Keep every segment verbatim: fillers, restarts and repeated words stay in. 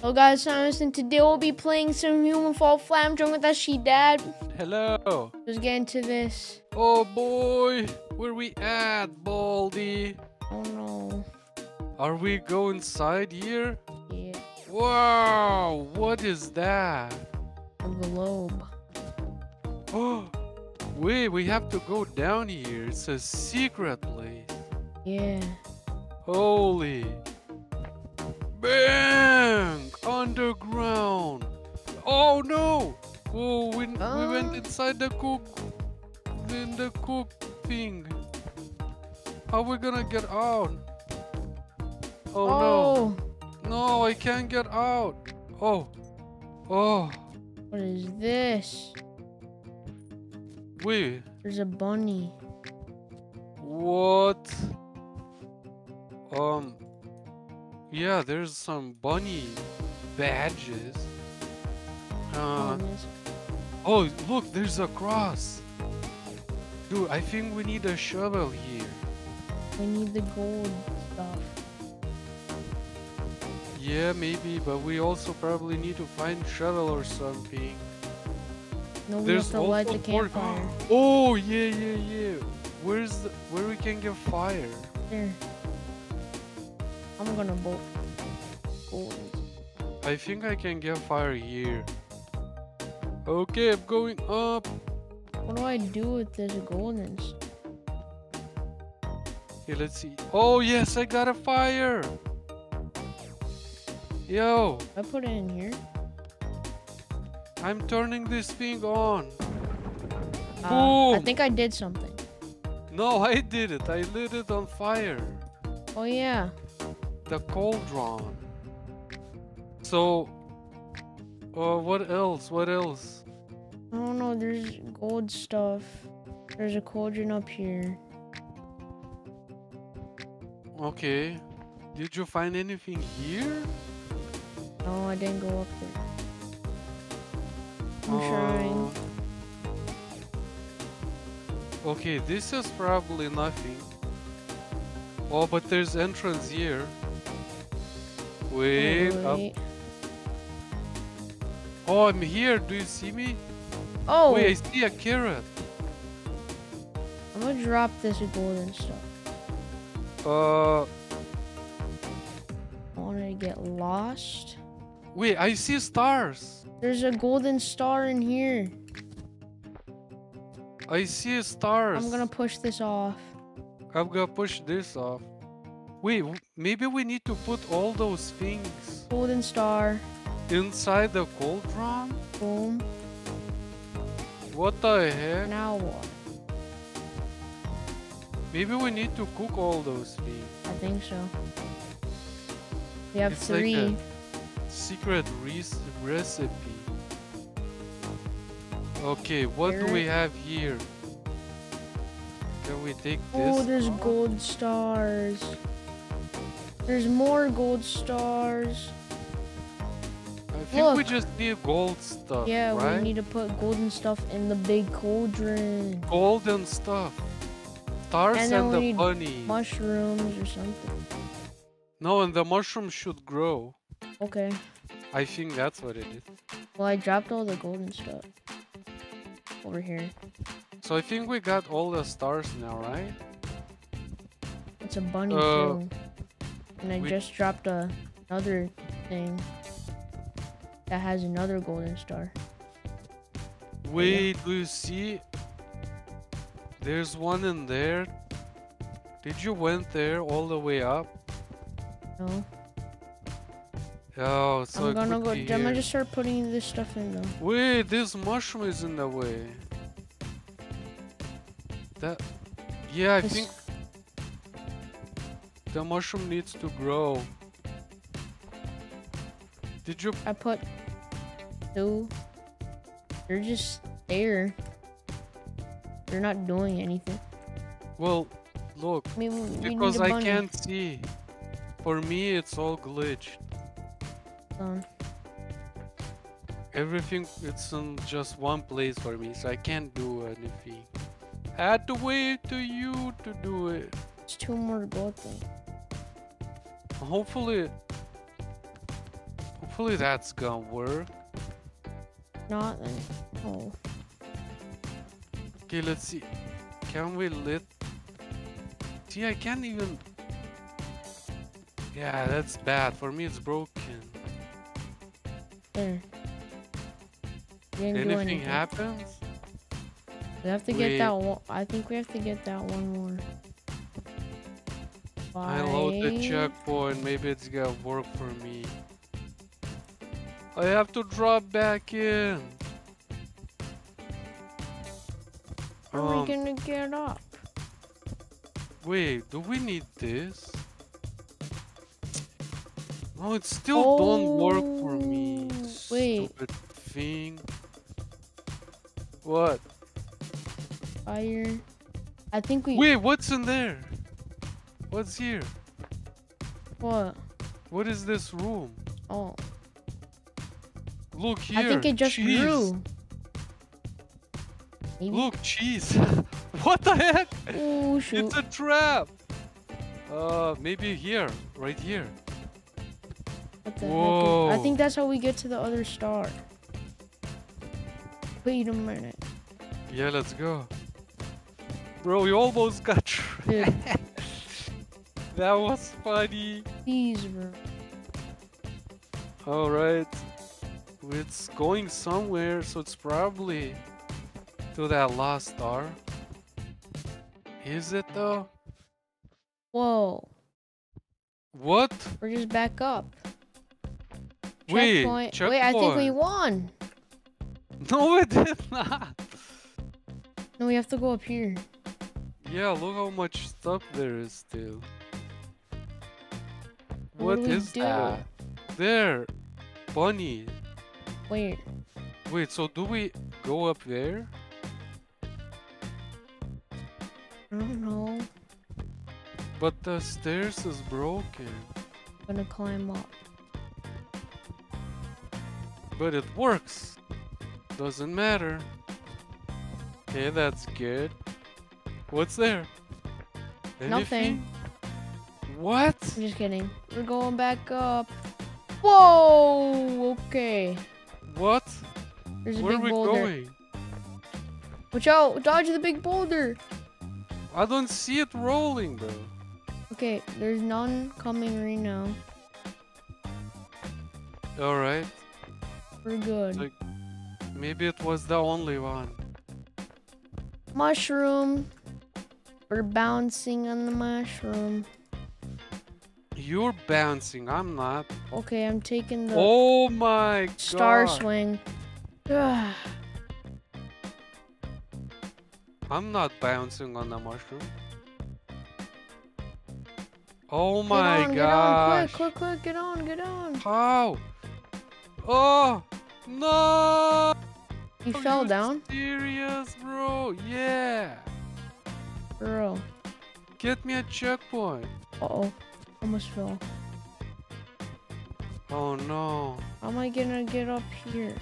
Hello guys, Simonson, and today we'll be playing some Human Fall Flat. I'm joined with us, she dad. Hello. Let's get into this. Oh boy, where we at, Baldi? Oh no. Are we go inside here? Yeah. Wow, what is that? A globe. Oh, wait, we have to go down here. It's a secret place. Yeah. Holy. Bang! Underground. Oh no! Oh, we, oh. we went inside the cook, in the cook thing. How we gonna get out? Oh, oh no! No, I can't get out. Oh, oh. What is this? Wait. There's a bunny. What? Um. Yeah, there's some bunny badges. Uh, oh, look, there's a cross. Dude, I think we need a shovel here. We need the gold stuff. Yeah, maybe, but we also probably need to find shovel or something. No, we there's have to light the campfire. Oh, yeah, yeah, yeah. Where's the, where we can get fire? There. I'm gonna bolt. Oh. I think I can get fire here. Okay, I'm going up. What do I do with this golden? Here, let's see. Oh yes, I got a fire. Yo. I put it in here. I'm turning this thing on. Uh, Boom. I think I did something. No, I did it. I lit it on fire. Oh yeah. The cauldron. So, uh, what else? What else? I don't know. There's gold stuff. There's a cauldron up here. Okay. Did you find anything here? No, I didn't go up there. I'm uh, trying. Okay, this is probably nothing. Oh, but there's entrance here. Wait, wait. Up. Oh, I'm here. Do you see me? Oh. Wait, I see a carrot. I'm gonna drop this golden stuff. Uh. I wanted to get lost. Wait, I see stars. There's a golden star in here. I see stars. I'm gonna push this off. I'm gonna push this off. Wait, maybe we need to put all those things. Golden star. Inside the cauldron? Boom. What the heck? Now what? Maybe we need to cook all those things. I think so. We have it's three. Like a secret recipe. Okay, what here. do we have here? Can we take this? Oh, there's off? gold stars. There's more gold stars. I think Look. we just need gold stuff. Yeah, right? We need to put golden stuff in the big cauldron. Golden stuff. Stars and, and the bunny. Mushrooms or something. No, and the mushrooms should grow. Okay. I think that's what it is. Well, I dropped all the golden stuff over here. So I think we got all the stars now, right? It's a bunny uh, too. And I just dropped a, another thing that has another golden star. Wait, yeah. Do you see? There's one in there. Did you went there all the way up? No. Oh, so I'm gonna go. I'm gonna just start putting this stuff in though. Wait, this mushroom is in the way. That, yeah, I this think the mushroom needs to grow. Did you? I put two. They're just there. They're not doing anything. Well, look, I mean, we, because we I can't see. For me, it's all glitched. Um. Everything it's in just one place for me, so I can't do anything. I had to wait to you to do it. It's two more gold things. Hopefully, Hopefully that's gonna work. Not then. Oh. Okay, let's see. Can we lit? See, I can't even. Yeah, that's bad. For me, it's broken. There. Anything, anything happens? We have to Wait. get that one. I think we have to get that one more. Bye. I load the checkpoint. Maybe it's gonna work for me. I have to drop back in. Are um, we gonna get up? Wait, do we need this? No, it still oh, don't work for me. Wait. Stupid thing. What? Fire. I think we. Wait, what's in there? What's here? What? What is this room? Oh. Look here. I think it just cheese. grew. Maybe. Look, cheese. What the heck? Ooh, shoot. It's a trap. Uh, maybe here, right here. What the Whoa. heck is... I think that's how we get to the other star. Wait a minute. Yeah, let's go. Bro, we almost got trapped. That was funny. Please, bro. All right. It's going somewhere, so it's probably to that last star. Is it though? Whoa. What? We're just back up. Wait, checkpoint. Checkpoint. Wait, I think we won. No, we did not. No, we have to go up here. Yeah, look how much stuff there is still. What, what is do? that? There. Bunny. Wait. Wait, so do we go up there? I don't know. But the stairs is broken. I'm gonna climb up. But it works. Doesn't matter. Okay, that's good. What's there? Anything? Nothing. What? I'm just kidding. We're going back up. Whoa! Okay. What? There's a Where big are we boulder. going? Watch out! Dodge the big boulder! I don't see it rolling, bro. Okay, there's none coming right now. Alright. We're good. Like, maybe it was the only one. Mushroom. We're bouncing on the mushroom. You're bouncing, I'm not. Okay, I'm taking the Oh my god. Star swing. Ugh. I'm not bouncing on the mushroom. Oh my god. Get on, quick, quick, quick, get on, get on. How? Oh no! You Are fell you down? Serious, bro? Yeah. Bro. Get me a checkpoint. Uh oh. Almost fell. Oh no. How am I gonna get up here?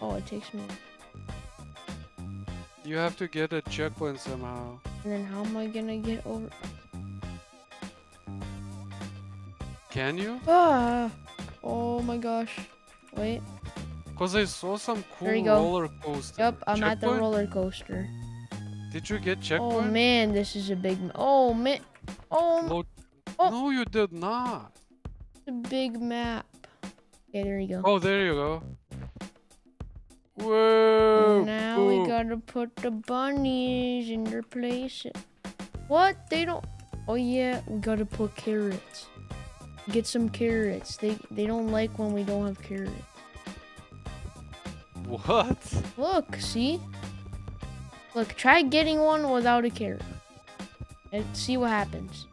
Oh, it takes me. You have to get a checkpoint somehow. And then how am I gonna get over? Can you? Ah! Oh my gosh. Wait. Cause I saw some cool roller coaster. Yep, I'm checkpoint? at the roller coaster. Did you get checkpoint? Oh man, this is a big. Oh man. Oh. Low Oh. No, you did not. The big map. Okay, there you go. Oh, there you go. Whoa. Now Whoa. we gotta put the bunnies in their place. What? They don't. Oh yeah, we gotta put carrots. Get some carrots. They they don't like when we don't have carrots. What? Look, see? Look, try getting one without a carrot, and see what happens.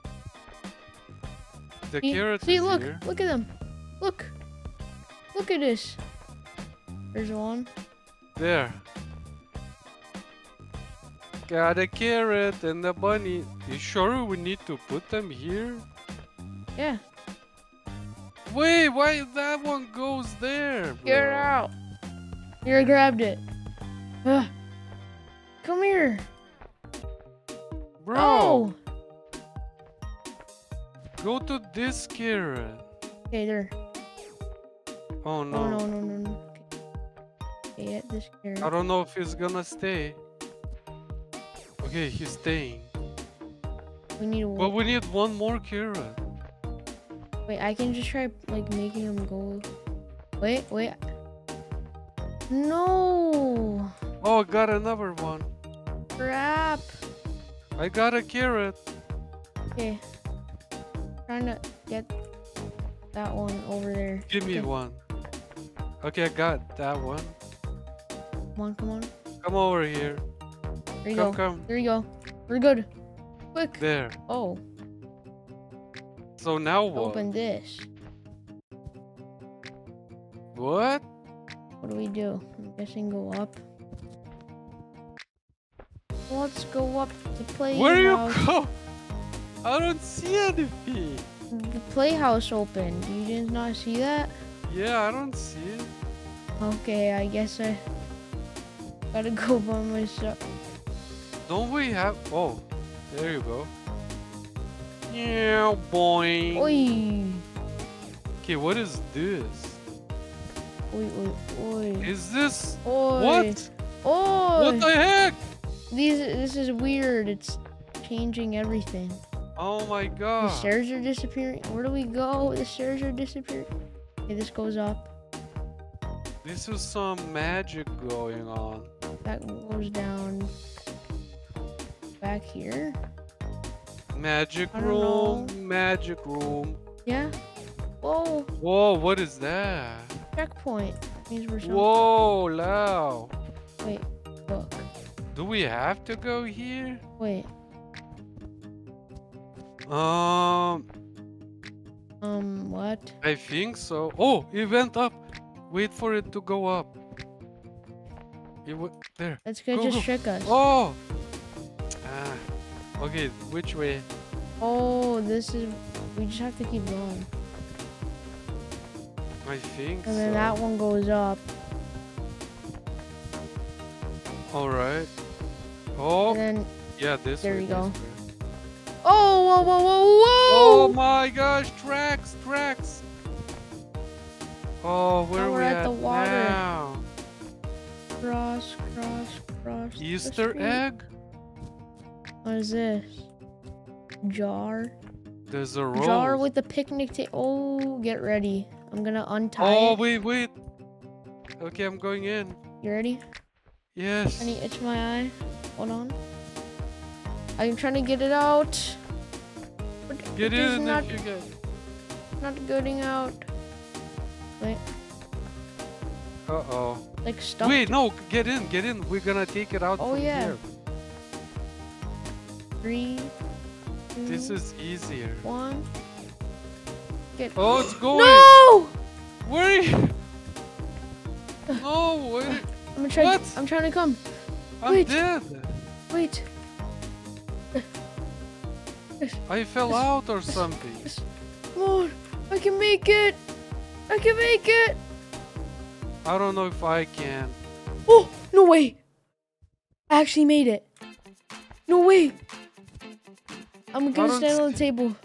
The see, carrots see look, here. look at them. Look. Look at this. There's one. There. Got a carrot and a bunny. You sure we need to put them here? Yeah. Wait, why that one goes there? Bro? Get out. You grabbed it. Ugh. Come here. Bro. Oh. Go to this carrot. Okay, there. Oh no. Oh no, no, no, no. Okay. Okay, yeah, this carrot. I don't know if he's gonna stay. Okay, he's staying. We need one. But we need one more carrot. Wait, I can just try like making him go. Wait, wait. No. Oh, I got another one. Crap. I got a carrot. Okay. Trying to get that one over there. Give me okay. one. Okay, I got that one. Come on, come on. Come over here. There you come, go. Come. There you go. We're good. Quick. There. Oh. So now what? Open this. What? What do we do? I'm guessing go up. Let's go up to the playhouse. Where do you go? I don't see anything. The playhouse opened. You did not see that? Yeah, I don't see it. Okay, I guess I gotta go by myself. Don't we have... Oh, there you go. Yeah, boy. Oi. Okay, what is this? Oi, oi, oi. Is this... Oi. What? Oi. What the heck? These, this is weird. It's changing everything. Oh my god. The stairs are disappearing. Where do we go? The stairs are disappearing. Okay, this goes up. This is some magic going on. That goes down. Back here. Magic room. Know. Magic room. Yeah. Whoa. Whoa, what is that? Checkpoint. That means we're somewhere. Whoa, loud. Wait, look. Do we have to go here? Wait. Um. Um, what? I think so. Oh, it went up. Wait for it to go up. It went there. That's gonna go, just go. Trick us. Oh. Ah. Okay, which way? Oh, this is. We just have to keep going. I think. And then so. That one goes up. All right. Oh. Then, yeah, this. There way, you this go. Way. Oh, whoa, whoa, whoa, whoa! Oh my gosh, tracks, tracks! Oh, where now are we we're at, at the water. Now? Cross, cross, cross. Easter egg? What is this? Jar. There's a roll. Jar with the picnic table. Oh, get ready! I'm gonna untie. Oh, it. wait, wait. Okay, I'm going in. You ready? Yes. I need to itch my eye. Hold on. I'm trying to get it out. But get it is in not, if you can. Not getting out. Wait. Uh oh. Like stuck. Wait, no, get in, get in. We're gonna take it out. Oh from yeah. Here. Three. Two, this is easier. One. Get. Oh, it's going. No. Wait. No. Wait. I'm trying. What? I'm trying to come. I'm wait. Dead. Wait. I fell out or something. Come on, I can make it. I can make it. I don't know if I can. Oh no way! I actually made it. No way! I'm gonna stand on the table.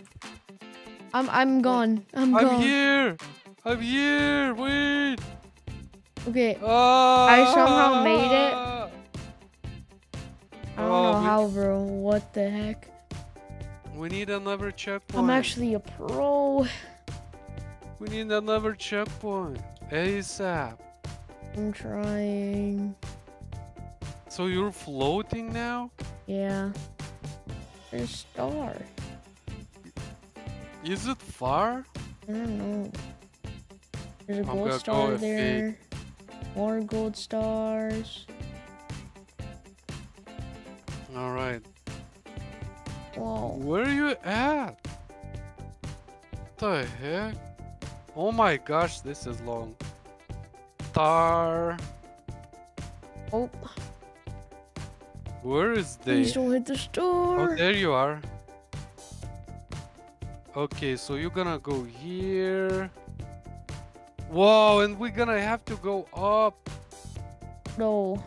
I'm I'm gone. I'm gone. I'm here. I'm here. Wait. Okay. Ah. I somehow made it. I don't oh, know we, how, bro. What the heck? We need another checkpoint. I'm actually a pro. We need another checkpoint. ASAP. I'm trying. So you're floating now? Yeah. There's a star. Is it far? I don't know. There's a gold star go there. Eight. More gold stars. All right. Whoa. Where are you at? What the heck? Oh my gosh, this is long. Star. Oh. Where is they? Please don't hit the star. Oh, there you are. Okay, so you're gonna go here. Whoa, and we're gonna have to go up. No.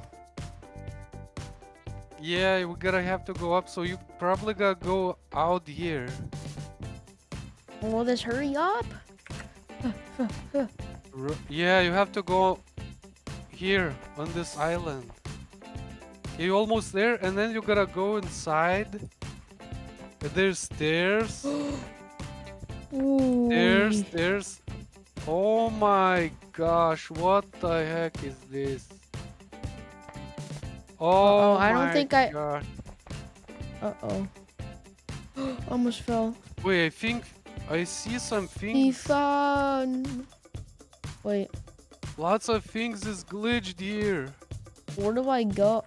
Yeah, we're gonna have to go up, so you probably gotta go out here. Well, just hurry up. Ru yeah, you have to go here on this island. You're almost there, and then you gotta go inside. There's stairs. There's stairs. Oh my gosh, what the heck is this? Oh, uh-oh, I don't think I. God. Uh oh. Almost fell. Wait, I think I see something. He found. Wait. Lots of things is glitched here. Where do I go?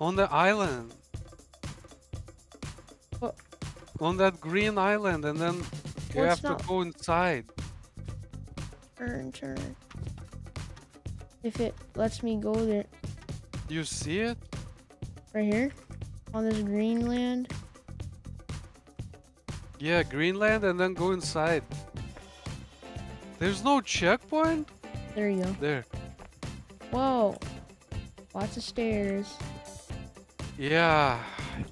On the island. What? On that green island, and then you What's have not... to go inside. Turn, turn. If it lets me go there. You see it? Right here? On this green land? Yeah, green land, and then go inside. There's no checkpoint? There you go. There. Whoa. Lots of stairs. Yeah,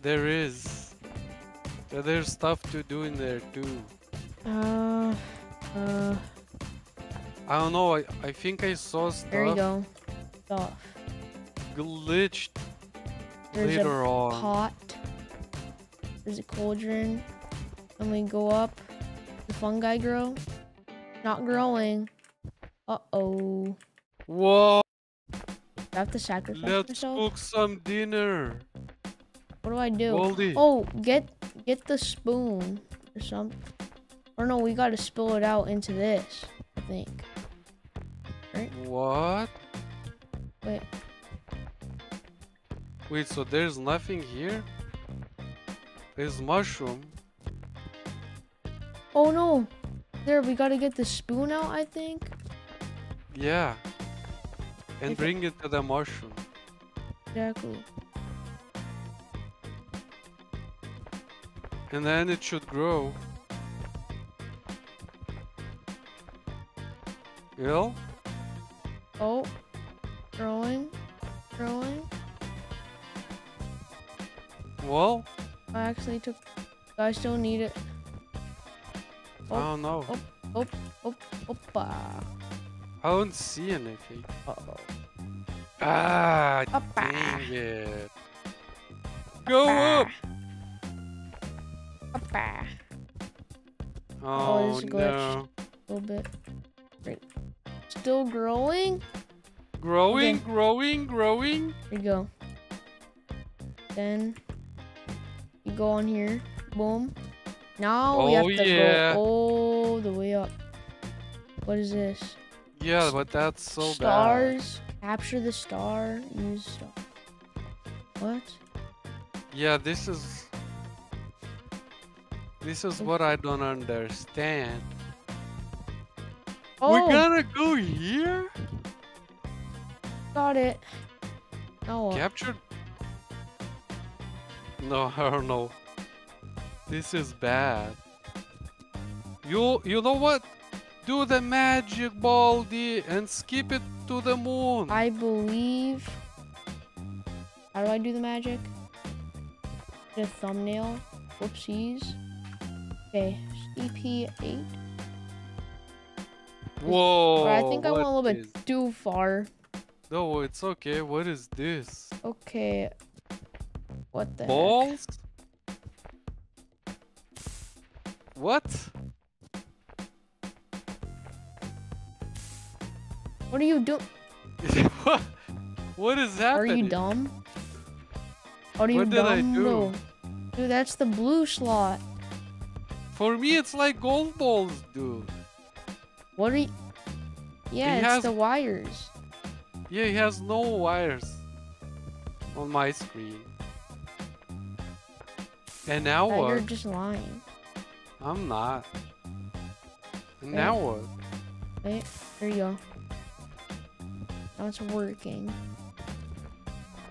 there is. There's stuff to do in there too. Uh, uh. I don't know, I, I think I saw stuff. There you go. Stuff. Glitched There's later a on. Pot. There's a cauldron. And we go up. The fungi grow. Not growing. Uh oh. Whoa. I have to sacrifice Let's myself? cook some dinner. What do I do? Baldi. Oh, get get the spoon or something. Or no, we gotta spill it out into this. I think. Right? What? Wait. Wait, so there's nothing here? There's mushroom. Oh no! There, we gotta get the spoon out, I think. Yeah. And if bring it... it to the mushroom. Yeah, cool. And then it should grow. You know? Oh, growing, growing. Well, I actually took. I still need it. Oh, oh no! Oh, oh, oh, oh, oppa. I don't see anything. Uh oh. Ah! Oppa. Dang it! Go oppa. Up! Oppa. Oh, oh this glitched no! A little bit. Great. Still growing? Growing, okay. growing, growing. There you go. Then you go on here. Boom. Now oh, we have to yeah. go all the way up. What is this? Yeah, but that's so Stars. bad. Stars. Capture the star. Use star. What? Yeah, this is... This is okay. what I don't understand. Oh. We gotta go here? Got it. Oh. Captured? No, I don't know. This is bad. You you know what? Do the magic, Baldi, and skip it to the moon. I believe. How do I do the magic? The thumbnail. Whoopsies. Okay. E P eight. Whoa! I think I went a little bit is... too far. No, it's okay. What is this? Okay. What the Balls? Heck? What? What are you doing? what? What is happening? Are you dumb? Are you what dumb? What did I do? No. Dude, that's the blue slot. For me, it's like gold balls, dude. What are you? Yeah, he it's has... the wires. Yeah, he has no wires on my screen. And now yeah, what? You're just lying. I'm not. And Wait. now what? Wait, there you go. Now it's working.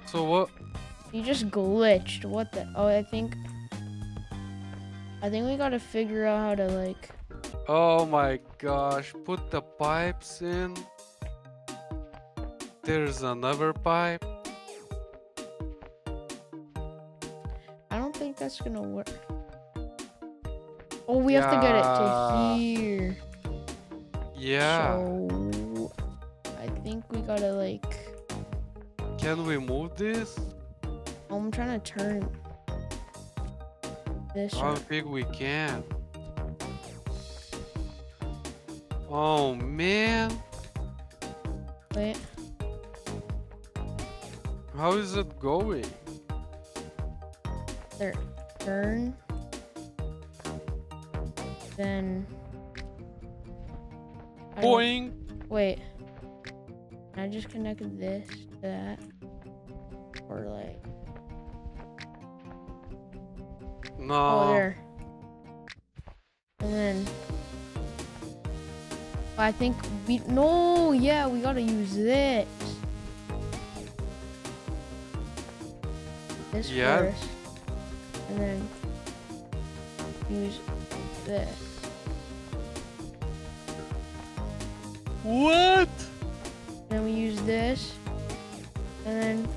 So what? You just glitched. What the? Oh, I think. I think we gotta figure out how to like. Oh my gosh, put the pipes in. There's another pipe. I don't think that's gonna work. Oh, we yeah. have to get it to here. Yeah. So I think we gotta like. Can we move this? I'm trying to turn this. I don't think we can. Oh man. Wait. How is it going? There. Turn. Then. Boing. Wait. I just connected this to that. Or like. No. Oh, there. And then. I think we. No, yeah, we gotta use this. This yeah. first. And then. Use this. What? Then we use this. And then.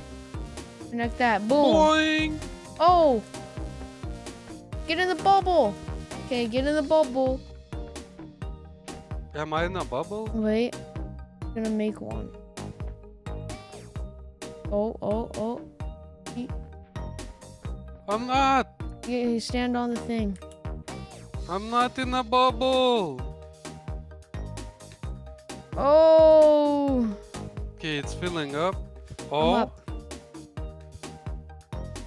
Connect that. Boom. Boing. Oh! Get in the bubble. Okay, get in the bubble. Am I in a bubble? Wait, I'm gonna make one. Oh, oh, oh. He... I'm not. Yeah, you stand on the thing. I'm not in a bubble. Oh. Okay, it's filling up. Oh. I'm up.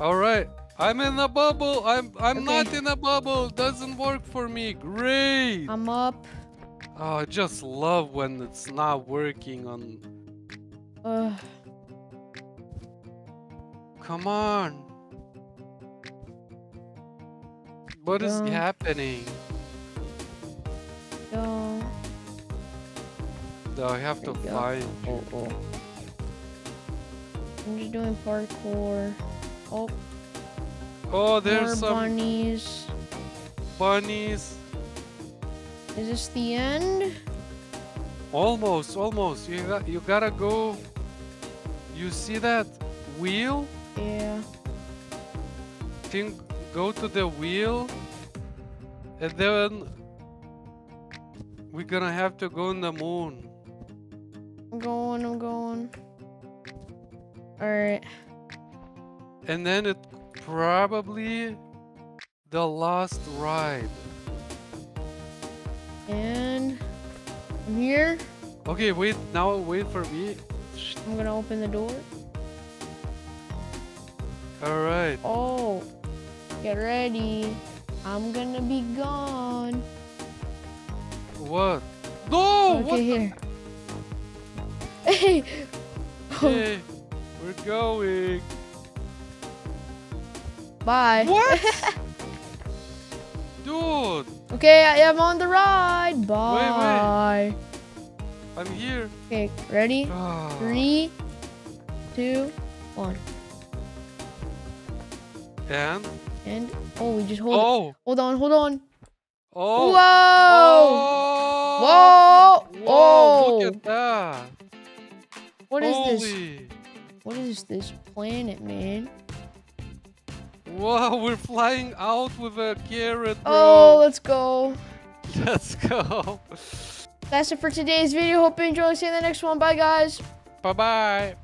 All right. I'm in a bubble. I'm I'm okay. not in a bubble. Doesn't work for me. Great. I'm up. Oh, I just love when it's not working on. Uh. Come on. What Don't. is happening? Don't. No, I have there to find you. Oh, oh. I'm just doing parkour. Oh. Oh, there's More some bunnies. Bunnies. Is this the end? Almost, almost. You got, you gotta go. You see that wheel? Yeah. Think, go to the wheel, and then we're gonna have to go in the moon. I'm going. I'm going. All right. And then it. Probably the last ride. And I'm here. Okay, wait, now wait for me. I'm gonna open the door. Alright. Oh, get ready. I'm gonna be gone. What? No! Okay, what here. The... Hey! Hey, we're going. Bye. What? Dude. Okay, I am on the ride. Bye. Wait, wait. I'm here. Okay, ready? Oh. Three, two, one. And? And oh, we just hold. Oh. It. Hold on, hold on. Oh. Whoa. Whoa. Whoa. Oh. Look at that. What Holy. is this? What is this planet, man? Wow, we're flying out with a carrot, bro. Oh, let's go. Let's go. That's it for today's video. Hope you enjoyed. See you in the next one. Bye, guys. Bye-bye.